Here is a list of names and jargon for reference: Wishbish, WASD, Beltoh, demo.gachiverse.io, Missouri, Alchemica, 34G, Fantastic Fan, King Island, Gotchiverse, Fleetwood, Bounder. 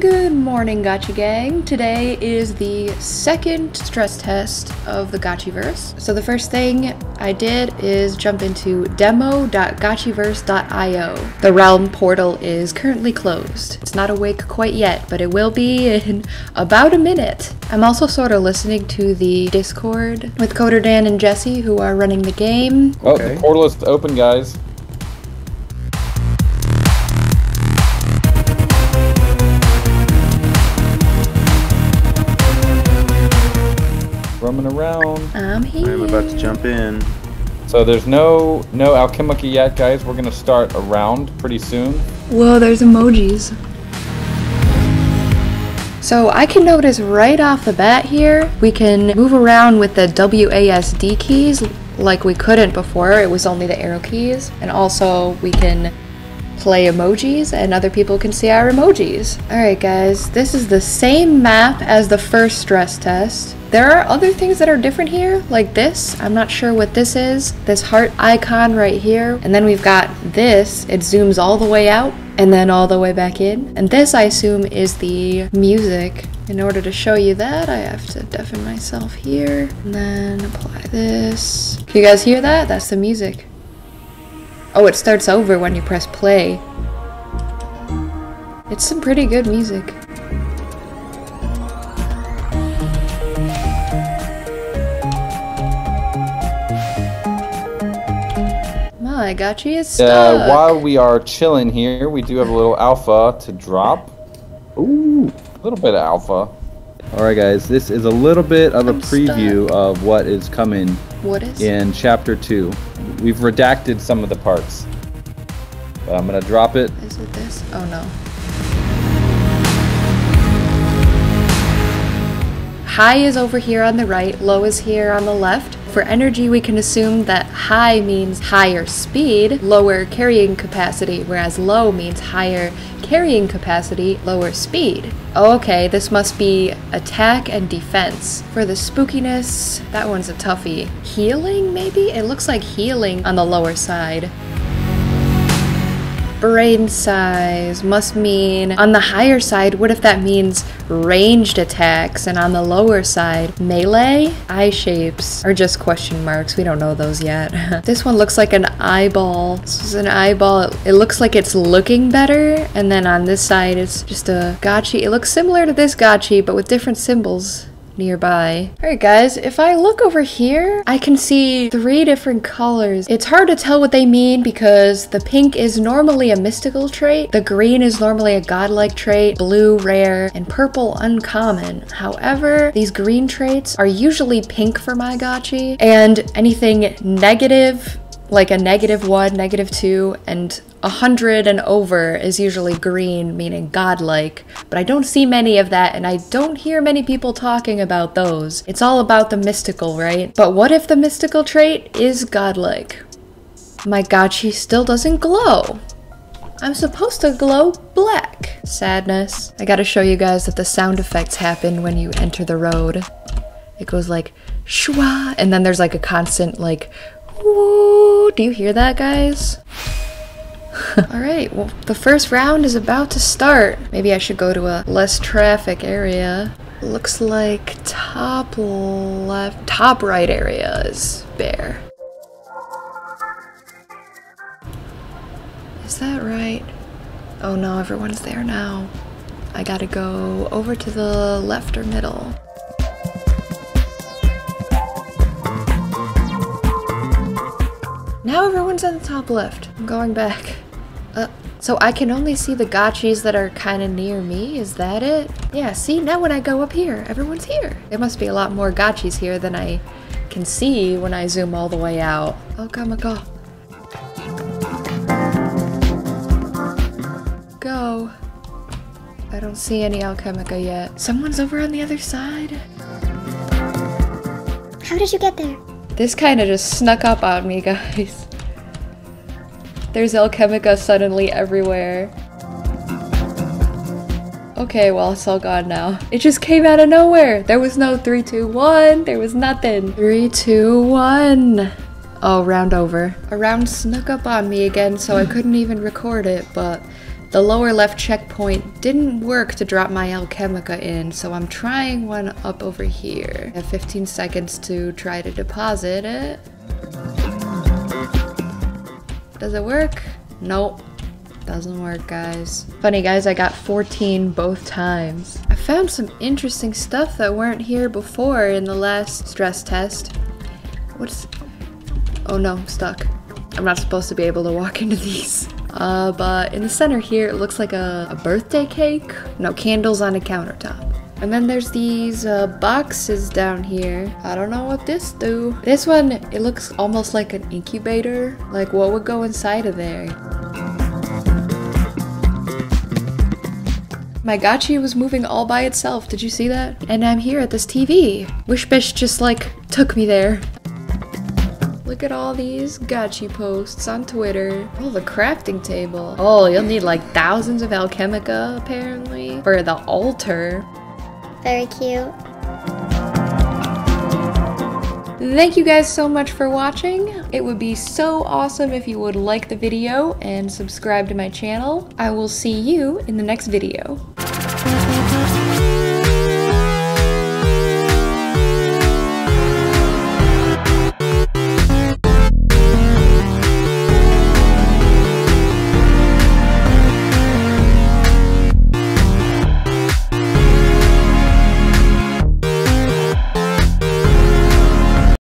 Good morning, Gotcha Gang! Today is the second stress test of the Gotchiverse. So the first thing I did is jump into demo.gachiverse.io. The realm portal is currently closed. It's not awake quite yet, but it will be in about a minute. I'm also sort of listening to the Discord with Coder Dan and Jesse, who are running the game. Oh, okay. The portal is open, guys. Roaming around. I'm here. I'm about to jump in. So there's no Alchemica yet, guys. We're gonna start a round pretty soon. Whoa, there's emojis. So I can notice right off the bat here, we can move around with the WASD keys like we couldn't before. It was only the arrow keys. And also we can play emojis and other people can see our emojis. Alright guys, this is the same map as the first stress test. There are other things that are different here, like this. I'm not sure what this is. This heart icon right here. And then we've got this. It zooms all the way out and then all the way back in. And this, I assume, is the music. In order to show you that, I have to deafen myself here and then apply this. Can you guys hear that? That's the music. Oh, it starts over when you press play. It's some pretty good music. My Gotchi is stuck. While we are chilling here, we do have a little alpha to drop. Ooh, a little bit of alpha. Alright guys, this is a little bit of a preview of what is coming in Chapter 2. We've redacted some of the parts. But I'm going to drop it. Is it this? Oh no. High is over here on the right, low is here on the left. For energy, we can assume that high means higher speed, lower carrying capacity, whereas low means higher carrying capacity, lower speed. Okay, this must be attack and defense. For the spookiness, that one's a toughie. Healing, maybe? It looks like healing on the lower side. Brain size must mean on the higher side. What if that means ranged attacks, and on the lower side melee? Eye shapes are just question marks. We don't know those yet. This one looks like an eyeball. This is an eyeball. It looks like it's looking better, and then on this side it's just a Gotchi. It looks similar to this Gotchi but with different symbols nearby. Alright guys, if I look over here, I can see three different colors. It's hard to tell what they mean because the pink is normally a mystical trait, the green is normally a godlike trait, blue rare, and purple uncommon. However, these green traits are usually pink for my Gotchi, and anything negative, like a -1, -2, and 100 and over is usually green, meaning godlike, but I don't see many of that, and I don't hear many people talking about those. It's all about the mystical, right? But what if the mystical trait is godlike? My Gotchi still doesn't glow. I'm supposed to glow black. Sadness. I gotta show you guys that the sound effects happen when you enter the road. It goes like shwa, and then there's like a constant like woo. Do you hear that, guys? Alright, well, the first round is about to start. Maybe I should go to a less traffic area. Looks like top left, top right area is bare. Is that right? Oh no, everyone's there now. I gotta go over to the left or middle. Now everyone's on the top left. I'm going back. So I can only see the Gotchis that are kind of near me, is that it? Yeah, see, now when I go up here, everyone's here. There must be a lot more Gotchis here than I can see when I zoom all the way out. Alchemica. Go. I don't see any Alchemica yet. Someone's over on the other side. How did you get there? This kind of just snuck up on me, guys. There's Alchemica suddenly everywhere. Okay, well, it's all gone now. It just came out of nowhere. There was no 3, 2, 1. There was nothing. 3, 2, 1. Oh, round over. A round snuck up on me again, so I couldn't even record it, but The lower left checkpoint didn't work to drop my Alchemica in, so I'm trying one up over here. I have 15 seconds to try to deposit it. Does it work? Nope. Doesn't work, guys. Funny, guys, I got 14 both times. I found some interesting stuff that weren't here before in the last stress test. What's... oh no, I'm stuck. I'm not supposed to be able to walk into these. But in the center here, it looks like a birthday cake. No, candles on a countertop. And then there's these boxes down here. I don't know what this do. This one, it looks almost like an incubator. Like, what would go inside of there? My gachi was moving all by itself. Did you see that? And I'm here at this TV. Wishbish just like took me there. Look at all these gachi posts on Twitter. Oh, the crafting table. Oh, you'll need like thousands of Alchemica apparently for the altar. Very cute. Thank you guys so much for watching. It would be so awesome if you would like the video and subscribe to my channel. I will see you in the next video.